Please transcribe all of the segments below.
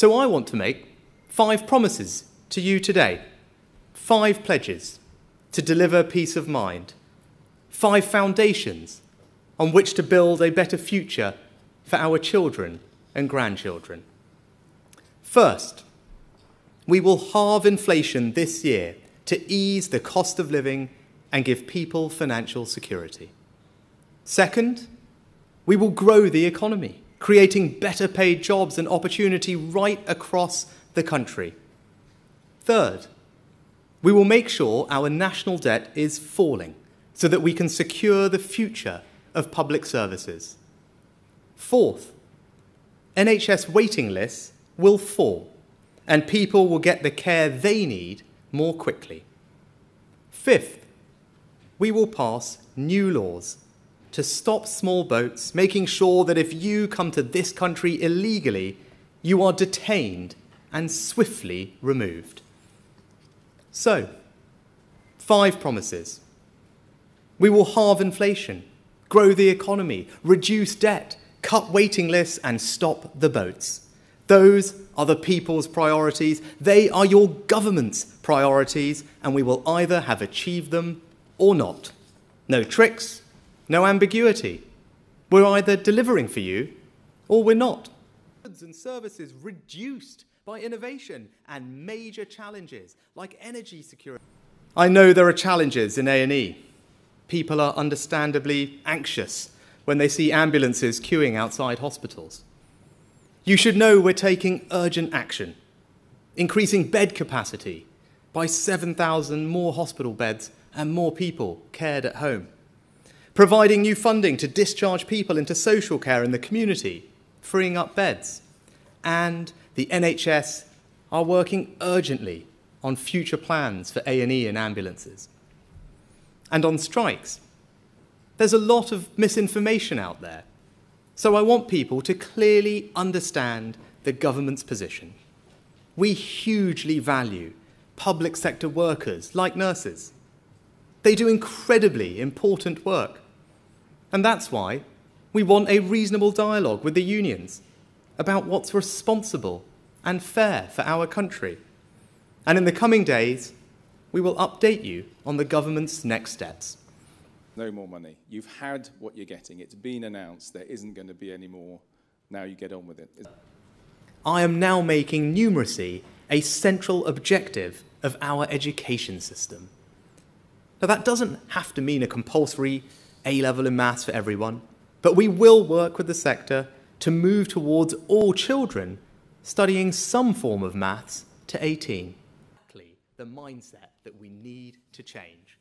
So I want to make 5 promises to you today, 5 pledges to deliver peace of mind, 5 foundations on which to build a better future for our children and grandchildren. First, we will halve inflation this year to ease the cost of living and give people financial security. Second, we will grow the economy, creating better paid jobs and opportunity right across the country. Third, we will make sure our national debt is falling so that we can secure the future of public services. Fourth, NHS waiting lists will fall and people will get the care they need more quickly. Fifth, we will pass new laws to stop small boats, making sure that if you come to this country illegally, you are detained and swiftly removed. So, 5 promises. We will halve inflation, grow the economy, reduce debt, cut waiting lists and stop the boats. Those are the people's priorities. They are your government's priorities, and we will either have achieved them or not. No tricks, no ambiguity. We're either delivering for you or we're not. Goods and services reduced by innovation and major challenges like energy security. I know there are challenges in A&E. People are understandably anxious when they see ambulances queuing outside hospitals. You should know we're taking urgent action, increasing bed capacity by 7,000 more hospital beds and more people cared at home, providing new funding to discharge people into social care in the community, freeing up beds, and the NHS are working urgently on future plans for A&E and ambulances. And on strikes, there's a lot of misinformation out there. So I want people to clearly understand the government's position. We hugely value public sector workers like nurses. They do incredibly important work. And that's why we want a reasonable dialogue with the unions about what's responsible and fair for our country. And in the coming days, we will update you on the government's next steps. No more money. You've had what you're getting. It's been announced. There isn't going to be any more. Now you get on with it. I am now making numeracy a central objective of our education system. Now, that doesn't have to mean a compulsory A-level in maths for everyone, but we will work with the sector to move towards all children studying some form of maths to 18. Exactly the mindset that we need to change.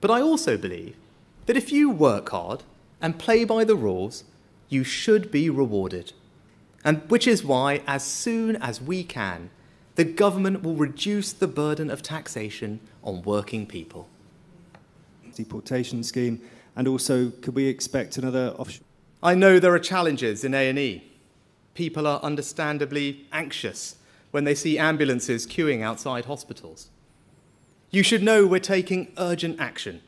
But I also believe that if you work hard and play by the rules, you should be rewarded. And which is why, as soon as we can, the government will reduce the burden of taxation on working people. Deportation scheme, and also could we expect another option? I know there are challenges in A&E. People are understandably anxious when they see ambulances queuing outside hospitals. You should know we're taking urgent action,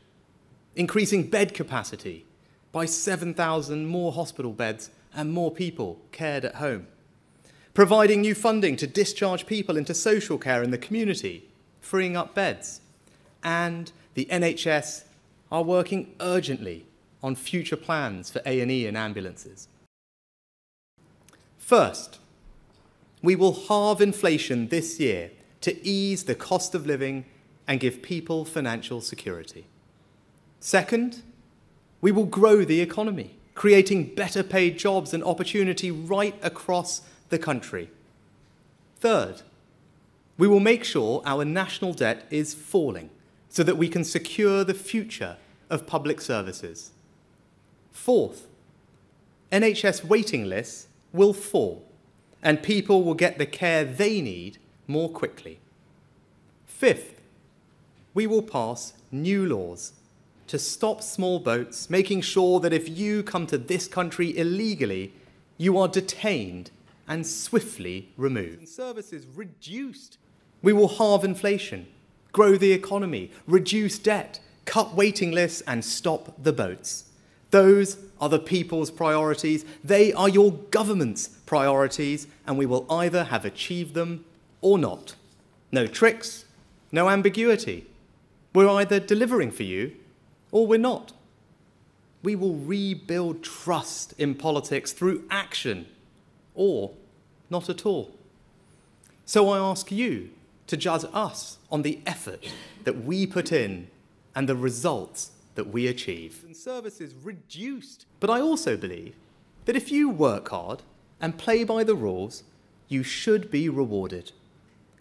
increasing bed capacity by 7,000 more hospital beds and more people cared at home, providing new funding to discharge people into social care in the community, freeing up beds, and the NHS are working urgently on future plans for A&E and ambulances. First, we will halve inflation this year to ease the cost of living and give people financial security. Second, we will grow the economy, creating better paid jobs and opportunity right across the country. Third, we will make sure our national debt is falling so that we can secure the future of public services. Fourth, NHS waiting lists will fall and people will get the care they need more quickly. Fifth, we will pass new laws to stop small boats, making sure that if you come to this country illegally, you are detained and swiftly removed. Services reduced. We will halve inflation, grow the economy, reduce debt, cut waiting lists and stop the boats. Those are the people's priorities. They are your government's priorities, and we will either have achieved them or not. No tricks, no ambiguity. We're either delivering for you or we're not. We will rebuild trust in politics through action or not at all. So I ask you to judge us on the effort that we put in and the results that we achieve. And services reduced. But I also believe that if you work hard and play by the rules, you should be rewarded.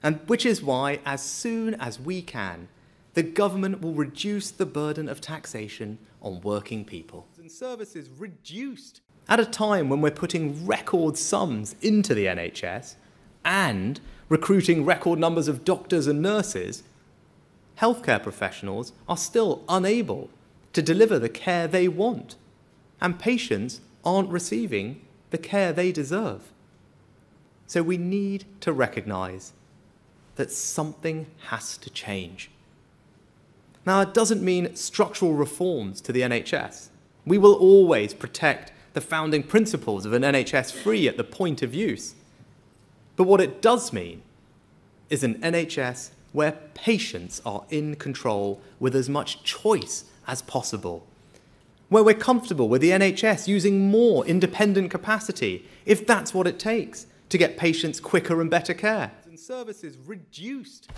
And which is why, as soon as we can, the government will reduce the burden of taxation on working people. And services reduced. At a time when we're putting record sums into the NHS and recruiting record numbers of doctors and nurses, healthcare professionals are still unable to deliver the care they want, and patients aren't receiving the care they deserve. So we need to recognise that something has to change. Now, it doesn't mean structural reforms to the NHS. We will always protect the founding principles of an NHS free at the point of use. But what it does mean is an NHS where patients are in control with as much choice as possible, where we're comfortable with the NHS using more independent capacity, if that's what it takes, to get patients quicker and better care. And services reduced.